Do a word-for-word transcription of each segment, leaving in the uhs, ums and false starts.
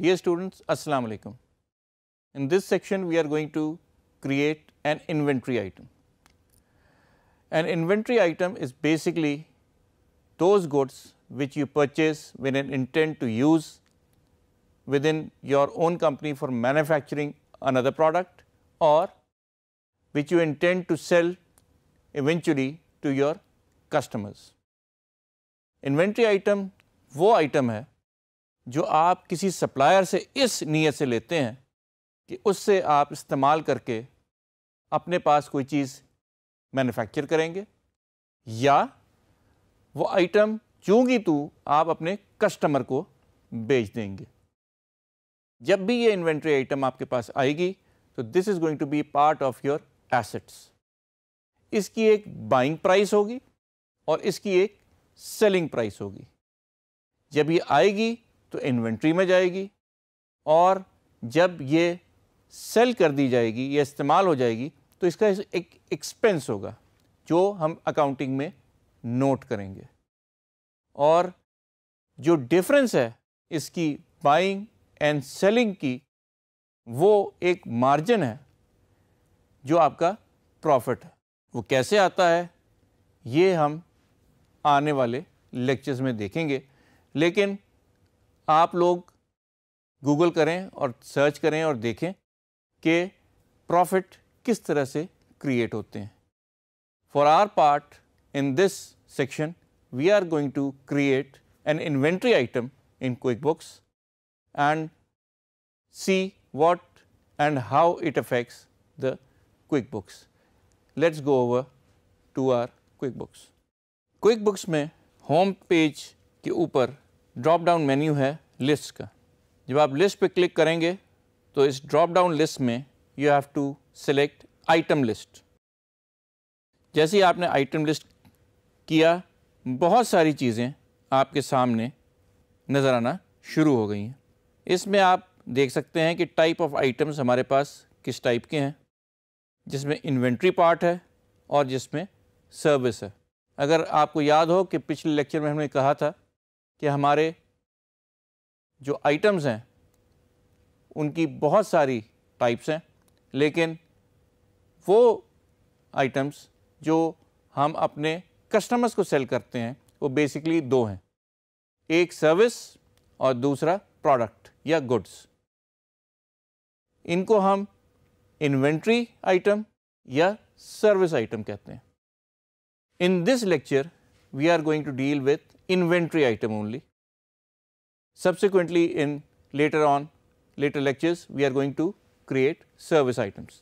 Dear students, Assalamu alaikum. In this section, we are going to create an inventory item. An inventory item is basically those goods which you purchase with an intent to use within your own company for manufacturing another product, or which you intend to sell eventually to your customers. Inventory item वो item है जो आप किसी supplier से इस नीयत से लेते हैं कि उससे आप इस्तेमाल करके अपने पास कोई चीज़ मैन्युफैक्चर करेंगे, या वो आइटम चूँकि तू आप अपने कस्टमर को बेच देंगे। जब भी ये इन्वेंट्री आइटम आपके पास आएगी तो this is going to be part of your assets. इसकी एक बाइंग प्राइस होगी और इसकी एक सेलिंग प्राइस होगी। जब ये आएगी तो इन्वेंट्री में जाएगी, और जब ये सेल कर दी जाएगी, ये इस्तेमाल हो जाएगी, तो इसका एक एक्सपेंस होगा जो हम अकाउंटिंग में नोट करेंगे। और जो डिफरेंस है इसकी बाइंग एंड सेलिंग की, वो एक मार्जिन है जो आपका प्रॉफिट है। वो कैसे आता है ये हम आने वाले लेक्चर्स में देखेंगे, लेकिन आप लोग गूगल करें और सर्च करें और देखें कि प्रॉफिट किस तरह से क्रिएट होते हैं। For our part in this section we are going to create an inventory item in QuickBooks and see what and how it affects the QuickBooks. Let's go over to our QuickBooks. QuickBooks में home page के ऊपर drop down menu है list का। जब आप list पे click करेंगे तो इस ड्रॉप डाउन लिस्ट में you have to select item list. जैसे ही आपने आइटम लिस्ट किया, बहुत सारी चीज़ें आपके सामने नज़र आना शुरू हो गई हैं। इसमें आप देख सकते हैं कि टाइप ऑफ आइटम्स हमारे पास किस टाइप के हैं, जिसमें इन्वेंट्री पार्ट है और जिसमें सर्विस है। अगर आपको याद हो कि पिछले लेक्चर में हमने कहा था कि हमारे जो आइटम्स हैं उनकी बहुत सारी टाइप्स हैं, लेकिन वो आइटम्स जो हम अपने कस्टमर्स को सेल करते हैं वो बेसिकली दो हैं, एक सर्विस और दूसरा प्रोडक्ट या गुड्स। इनको हम इन्वेंट्री आइटम या सर्विस आइटम कहते हैं। In this lecture we are going to deal with inventory item only. Subsequently in later on later lectures we are going to create service items.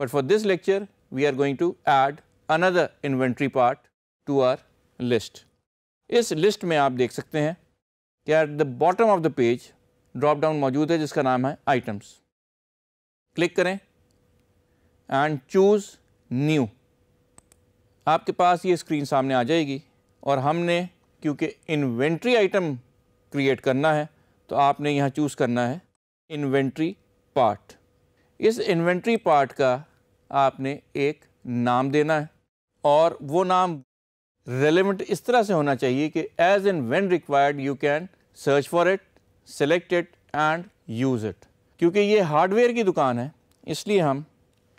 But for this lecture we are going to add another inventory part to our list. इस list में आप देख सकते हैं at the bottom of the page drop down मौजूद है जिसका नाम है आइटम्स। क्लिक करें एंड चूज़ न्यू। आपके पास ये स्क्रीन सामने आ जाएगी, और हमने क्योंकि इन्वेंट्री आइटम क्रिएट करना है तो आपने यहाँ चूज़ करना है इन्वेंट्री पार्ट। इस इन्वेंट्री पार्ट का आपने एक नाम देना है, और वो नाम रेलिवेंट इस तरह से होना चाहिए कि as and when required you can search for it, select it and use it. क्योंकि ये हार्डवेयर की दुकान है, इसलिए हम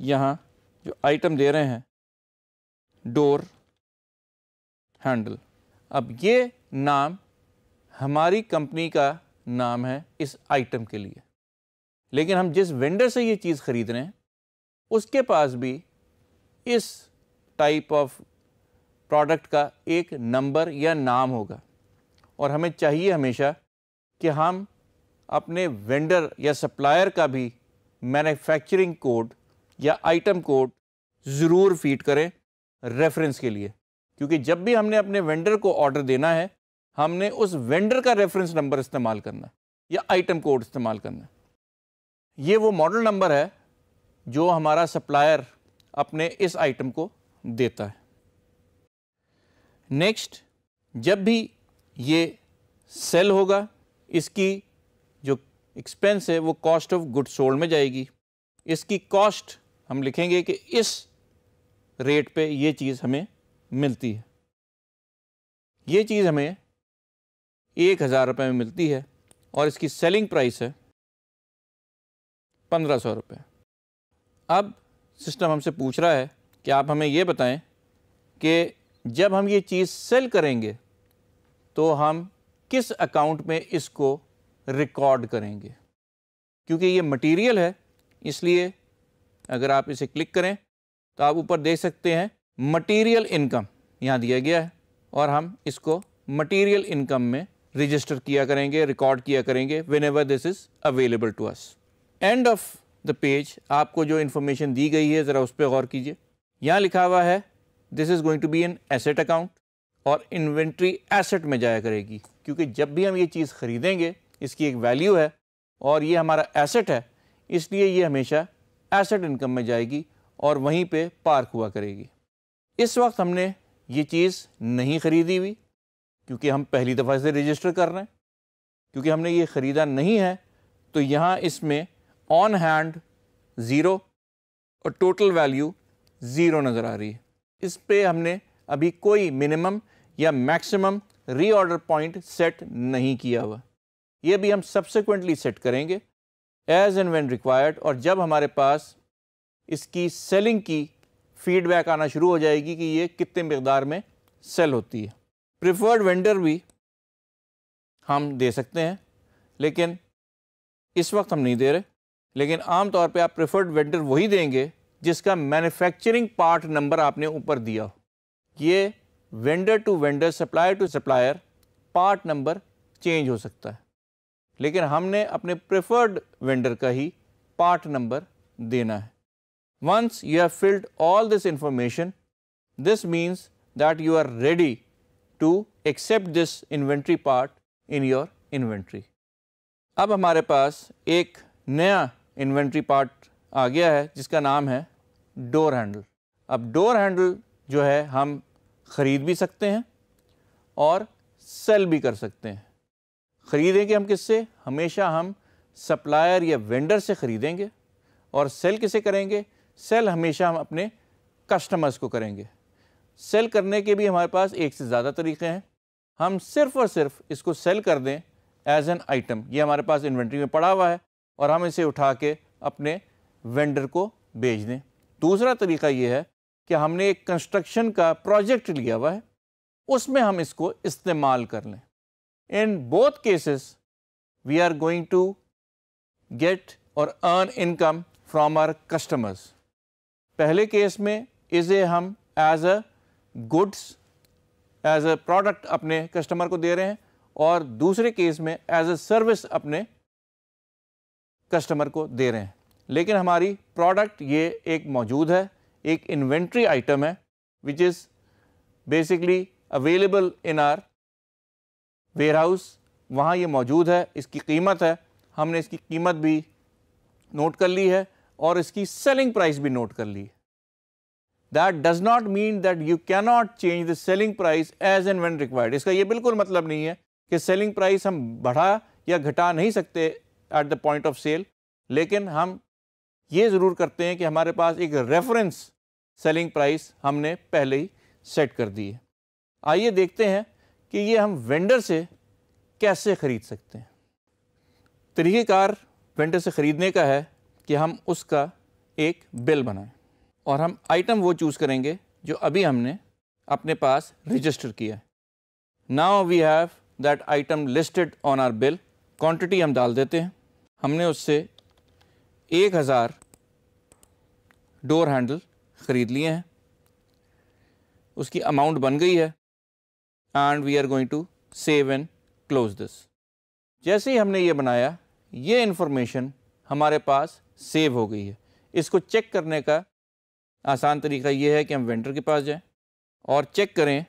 यहाँ जो आइटम दे रहे हैं डोर हैंडल। अब ये नाम हमारी कंपनी का नाम है इस आइटम के लिए, लेकिन हम जिस वेंडर से ये चीज़ ख़रीद रहे हैं उसके पास भी इस टाइप ऑफ प्रोडक्ट का एक नंबर या नाम होगा, और हमें चाहिए हमेशा कि हम अपने वेंडर या सप्लायर का भी मैन्युफैक्चरिंग कोड या आइटम कोड ज़रूर फीड करें रेफरेंस के लिए। क्योंकि जब भी हमने अपने वेंडर को ऑर्डर देना है, हमने उस वेंडर का रेफरेंस नंबर इस्तेमाल करना या आइटम कोड इस्तेमाल करना। ये वो मॉडल नंबर है जो हमारा सप्लायर अपने इस आइटम को देता है। नेक्स्ट, जब भी ये सेल होगा इसकी जो एक्सपेंस है वो कॉस्ट ऑफ गुड्स सोल्ड में जाएगी। इसकी कॉस्ट हम लिखेंगे कि इस रेट पे ये चीज़ हमें मिलती है। ये चीज़ हमें एक हज़ार रुपये में मिलती है, और इसकी सेलिंग प्राइस है पंद्रह सौ रुपये। अब सिस्टम हमसे पूछ रहा है कि आप हमें ये बताएं कि जब हम ये चीज़ सेल करेंगे तो हम किस अकाउंट में इसको रिकॉर्ड करेंगे, क्योंकि ये मटेरियल है। इसलिए अगर आप इसे क्लिक करें तो आप ऊपर देख सकते हैं मटेरियल इनकम यहाँ दिया गया है, और हम इसको मटेरियल इनकम में रजिस्टर किया करेंगे, रिकॉर्ड किया करेंगे whenever this is available to us. End of the page आपको जो इन्फॉर्मेशन दी गई है ज़रा उस पर गौर कीजिए। यहाँ लिखा हुआ है this is going to be an asset account, और इन्वेंट्री एसेट में जाया करेगी, क्योंकि जब भी हम ये चीज़ ख़रीदेंगे इसकी एक वैल्यू है और ये हमारा एसेट है, इसलिए ये हमेशा एसेट इनकम में जाएगी और वहीं पे पार्क हुआ करेगी। इस वक्त हमने ये चीज़ नहीं ख़रीदी हुई क्योंकि हम पहली दफ़ा इसे रजिस्टर कर रहे हैं। क्योंकि हमने ये ख़रीदा नहीं है तो यहाँ इसमें ऑन हैंड ज़ीरो और टोटल वैल्यू ज़ीरो नज़र आ रही है। इस पे हमने अभी कोई मिनिमम या मैक्सिमम रीऑर्डर पॉइंट सेट नहीं किया हुआ। ये भी हम सब्सिक्वेंटली सेट करेंगे एज एंड व्हेन रिक्वायर्ड, और जब हमारे पास इसकी सेलिंग की फीडबैक आना शुरू हो जाएगी कि ये कितने मिकदार में सेल होती है। प्रिफर्ड वेंडर भी हम दे सकते हैं, लेकिन इस वक्त हम नहीं दे रहे। लेकिन आमतौर पे आप प्रिफर्ड वेंडर वही देंगे जिसका मैन्युफैक्चरिंग पार्ट नंबर आपने ऊपर दिया हो। ये vendor to vendor, supplier to supplier part number change हो सकता है, लेकिन हमने अपने प्रेफर्ड वेंडर का ही पार्ट नंबर देना है। Once you have filled all this information, this means that you are ready to accept this inventory part in your inventory. अब हमारे पास एक नया इन्वेंट्री पार्ट आ गया है जिसका नाम है डोर हैंडल। अब डोर हैंडल जो है हम ख़रीद भी सकते हैं और सेल भी कर सकते हैं। ख़रीदेंगे हम किससे? हमेशा हम सप्लायर या वेंडर से ख़रीदेंगे। और सेल किसे करेंगे? सेल हमेशा हम अपने कस्टमर्स को करेंगे। सेल करने के भी हमारे पास एक से ज़्यादा तरीक़े हैं। हम सिर्फ़ और सिर्फ इसको सेल कर दें एज एन आइटम, ये हमारे पास इन्वेंट्री में पड़ा हुआ है, और हम इसे उठा के अपने वेंडर को बेच दें। दूसरा तरीक़ा ये है कि हमने एक कंस्ट्रक्शन का प्रोजेक्ट लिया हुआ है, उसमें हम इसको इस्तेमाल कर लें। In both cases, we are going to get or earn income from our customers. पहले केस में इसे हम as a goods, as a product अपने कस्टमर को दे रहे हैं, और दूसरे केस में as a service अपने कस्टमर को दे रहे हैं। लेकिन हमारी प्रोडक्ट ये एक मौजूद है, एक इन्वेंट्री आइटम है which is basically available in our warehouse, वहाँ ये मौजूद है, इसकी कीमत है, हमने इसकी कीमत भी नोट कर ली है और इसकी सेलिंग प्राइस भी नोट कर ली है। That does not mean that you can not change the selling price as and when required. इसका ये बिल्कुल मतलब नहीं है कि सेलिंग प्राइस हम बढ़ा या घटा नहीं सकते at the point of sale, लेकिन हम ये ज़रूर करते हैं कि हमारे पास एक रेफरेंस सेलिंग प्राइस हमने पहले ही सेट कर दी है। आइए देखते हैं कि ये हम वेंडर से कैसे ख़रीद सकते हैं। तरीक़ेकार वेंडर से ख़रीदने का है कि हम उसका एक बिल बनाएं, और हम आइटम वो चूज़ करेंगे जो अभी हमने अपने पास रजिस्टर किया है। Now we have that item listed on our bill. Quantity हम डाल देते हैं, हमने उससे एक हज़ार डोर हैंडल ख़रीद लिए हैं, उसकी अमाउंट बन गई है, and we are going to save and close this. जैसे ही हमने ये बनाया, ये इन्फॉर्मेशन हमारे पास सेव हो गई है। इसको चेक करने का आसान तरीक़ा ये है कि हम वेंडर के पास जाएं और चेक करें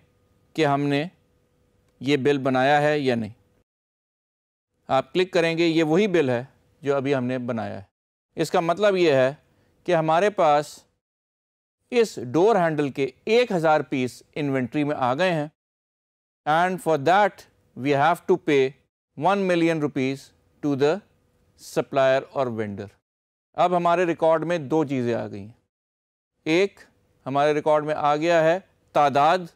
कि हमने ये बिल बनाया है या नहीं। आप क्लिक करेंगे, ये वही बिल है जो अभी हमने बनाया है। इसका मतलब ये है कि हमारे पास इस डोर हैंडल के एक हज़ार पीस इन्वेंट्री में आ गए हैं, and for that we have to pay one million rupees to the supplier or vendor. अब हमारे रिकॉर्ड में दो चीज़ें आ गई हैं। एक हमारे रिकॉर्ड में आ गया है तादाद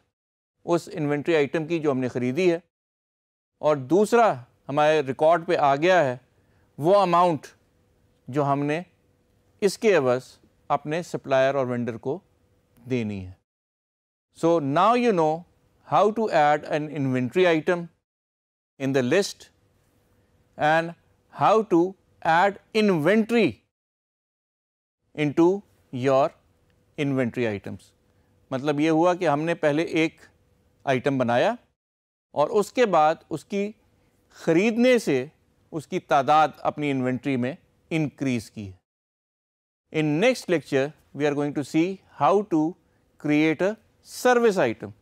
उस इन्वेंट्री आइटम की जो हमने ख़रीदी है, और दूसरा हमारे रिकॉर्ड पे आ गया है वो अमाउंट जो हमने इसके एवज अपने सप्लायर और वेंडर को देनी है। So now you know how to add an inventory item in the list and how to add inventory into your inventory items। मतलब ये हुआ कि हमने पहले एक आइटम बनाया और उसके बाद उसकी ख़रीदने से उसकी तादाद अपनी इन्वेंट्री में इंक्रीज़ की है। In next lecture we are going to see how to create a service item.